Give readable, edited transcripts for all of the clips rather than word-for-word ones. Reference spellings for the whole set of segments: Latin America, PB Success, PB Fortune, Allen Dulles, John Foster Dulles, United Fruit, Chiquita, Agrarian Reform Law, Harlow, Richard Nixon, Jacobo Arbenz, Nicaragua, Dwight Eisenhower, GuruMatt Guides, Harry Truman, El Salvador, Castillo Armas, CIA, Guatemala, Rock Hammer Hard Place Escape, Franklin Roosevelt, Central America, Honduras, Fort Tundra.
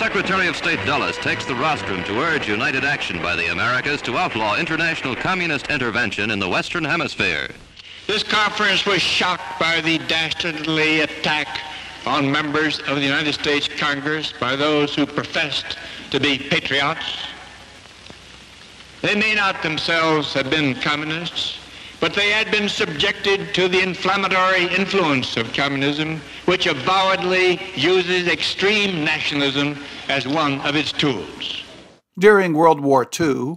Secretary of State Dulles takes the rostrum to urge united action by the Americas to outlaw international communist intervention in the Western Hemisphere. This conference was shocked by the dastardly attack on members of the United States Congress by those who professed to be patriots. They may not themselves have been communists, but they had been subjected to the inflammatory influence of communism, which avowedly uses extreme nationalism as one of its tools. During World War II,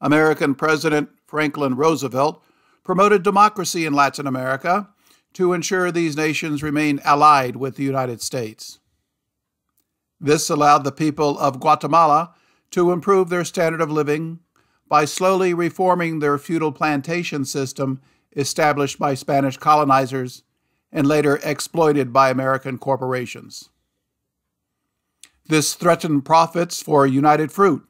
American President Franklin Roosevelt promoted democracy in Latin America to ensure these nations remained allied with the United States. This allowed the people of Guatemala to improve their standard of living by slowly reforming their feudal plantation system established by Spanish colonizers and later exploited by American corporations. This threatened profits for United Fruit,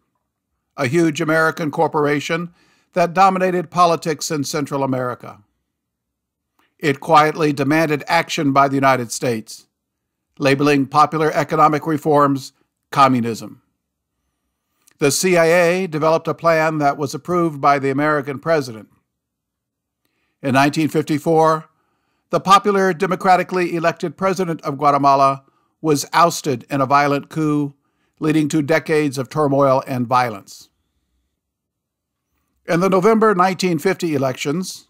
a huge American corporation that dominated politics in Central America. It quietly demanded action by the United States, labeling popular economic reforms communism. The CIA developed a plan that was approved by the American president. In 1954, the popular democratically elected president of Guatemala was ousted in a violent coup, leading to decades of turmoil and violence. In the November 1950 elections,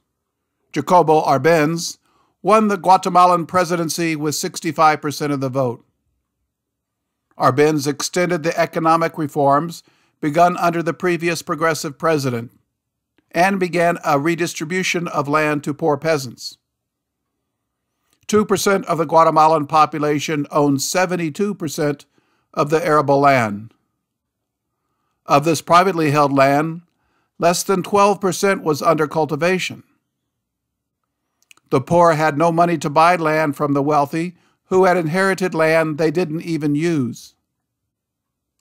Jacobo Arbenz won the Guatemalan presidency with 65% of the vote. Arbenz extended the economic reforms begun under the previous progressive president, and began a redistribution of land to poor peasants. 2% of the Guatemalan population owned 72% of the arable land. Of this privately held land, less than 12% was under cultivation. The poor had no money to buy land from the wealthy, who had inherited land they didn't even use.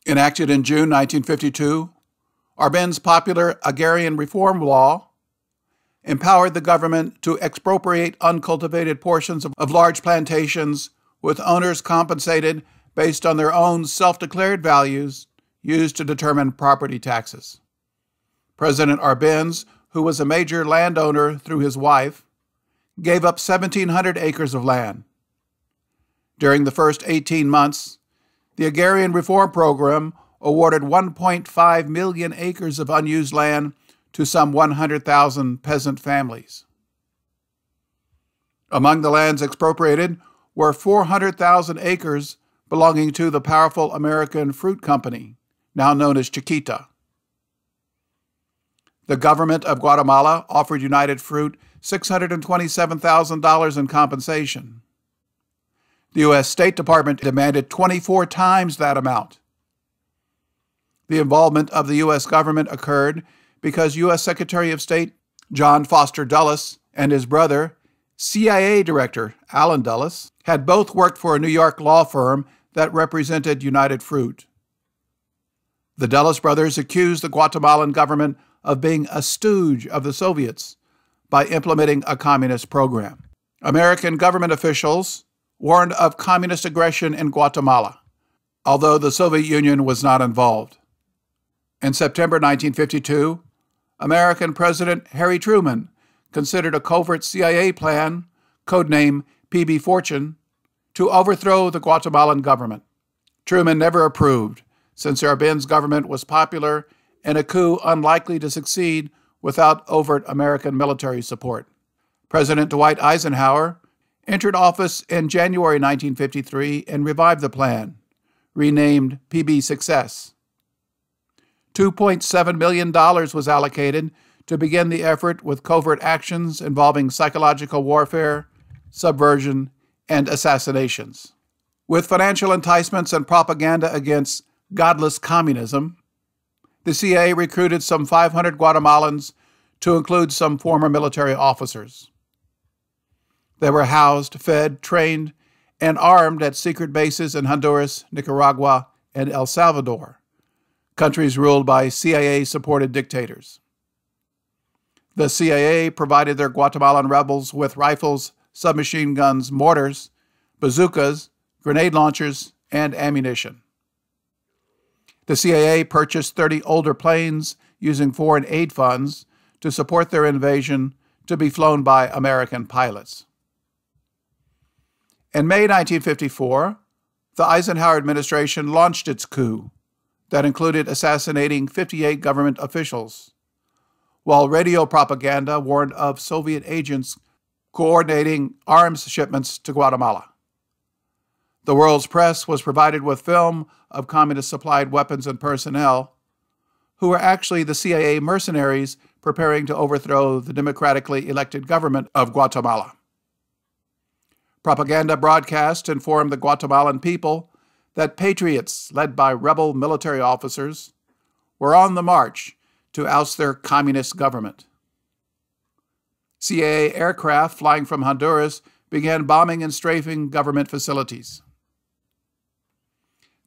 Enacted in June 1952, Arbenz's popular agrarian reform law empowered the government to expropriate uncultivated portions of large plantations, with owners compensated based on their own self-declared values used to determine property taxes. President Arbenz, who was a major landowner through his wife, gave up 1,700 acres of land. During the first 18 months, the Agrarian Reform Program awarded 1.5 million acres of unused land to some 100,000 peasant families. Among the lands expropriated were 400,000 acres belonging to the powerful American Fruit Company, now known as Chiquita. The government of Guatemala offered United Fruit $627,000 in compensation. The U.S. State Department demanded 24 times that amount. The involvement of the U.S. government occurred because U.S. Secretary of State John Foster Dulles and his brother, CIA Director Allen Dulles, had both worked for a New York law firm that represented United Fruit. The Dulles brothers accused the Guatemalan government of being a stooge of the Soviets by implementing a communist program. American government officials warned of communist aggression in Guatemala, although the Soviet Union was not involved. In September 1952, American President Harry Truman considered a covert CIA plan, codename PB Fortune, to overthrow the Guatemalan government. Truman never approved, since Arbenz's government was popular and a coup unlikely to succeed without overt American military support. President Dwight Eisenhower entered office in January 1953 and revived the plan, renamed PB Success. $2.7 million was allocated to begin the effort with covert actions involving psychological warfare, subversion, and assassinations. With financial enticements and propaganda against godless communism, the CIA recruited some 500 Guatemalans, to include some former military officers. They were housed, fed, trained, and armed at secret bases in Honduras, Nicaragua, and El Salvador, countries ruled by CIA-supported dictators. The CIA provided their Guatemalan rebels with rifles, submachine guns, mortars, bazookas, grenade launchers, and ammunition. The CIA purchased 30 older planes using foreign aid funds to support their invasion to be flown by American pilots. In May 1954, the Eisenhower administration launched its coup that included assassinating 58 government officials, while radio propaganda warned of Soviet agents coordinating arms shipments to Guatemala. The world's press was provided with film of communist-supplied weapons and personnel, who were actually the CIA mercenaries preparing to overthrow the democratically elected government of Guatemala. Propaganda broadcasts informed the Guatemalan people that patriots led by rebel military officers were on the march to oust their communist government. CIA aircraft flying from Honduras began bombing and strafing government facilities.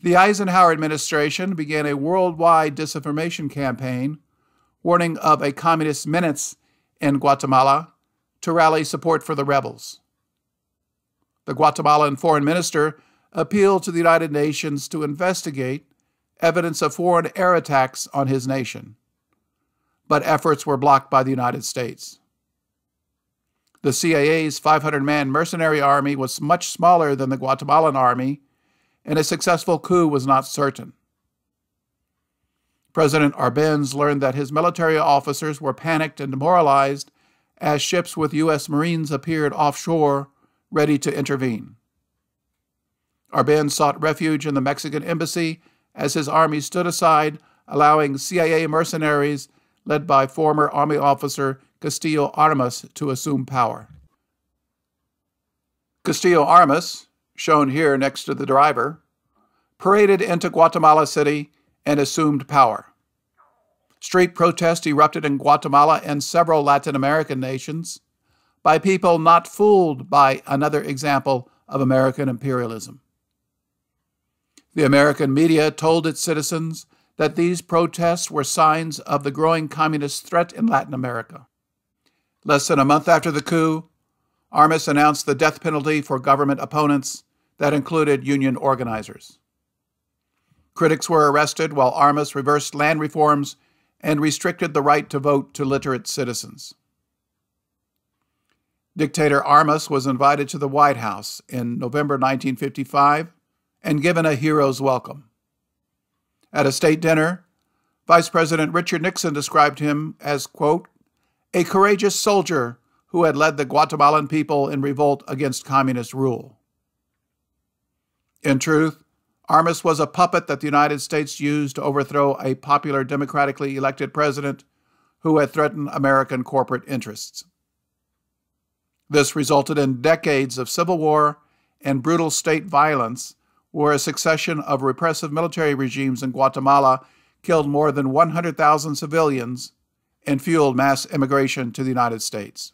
The Eisenhower administration began a worldwide disinformation campaign warning of a communist menace in Guatemala to rally support for the rebels. The Guatemalan foreign minister appealed to the United Nations to investigate evidence of foreign air attacks on his nation, but efforts were blocked by the United States. The CIA's 500-man mercenary army was much smaller than the Guatemalan army, and a successful coup was not certain. President Arbenz learned that his military officers were panicked and demoralized as ships with U.S. Marines appeared offshore, ready to intervene. Arbenz sought refuge in the Mexican embassy as his army stood aside, allowing CIA mercenaries led by former Army officer Castillo Armas to assume power. Castillo Armas, shown here next to the driver, paraded into Guatemala City and assumed power. Street protests erupted in Guatemala and several Latin American nations by people not fooled by another example of American imperialism. The American media told its citizens that these protests were signs of the growing communist threat in Latin America. Less than a month after the coup, Armas announced the death penalty for government opponents that included union organizers. Critics were arrested while Armas reversed land reforms and restricted the right to vote to literate citizens. Dictator Armas was invited to the White House in November 1955 and given a hero's welcome. At a state dinner, Vice President Richard Nixon described him as, quote, a courageous soldier who had led the Guatemalan people in revolt against communist rule. In truth, Armas was a puppet that the United States used to overthrow a popular democratically elected president who had threatened American corporate interests. This resulted in decades of civil war and brutal state violence, where a succession of repressive military regimes in Guatemala killed more than 100,000 civilians and fueled mass immigration to the United States.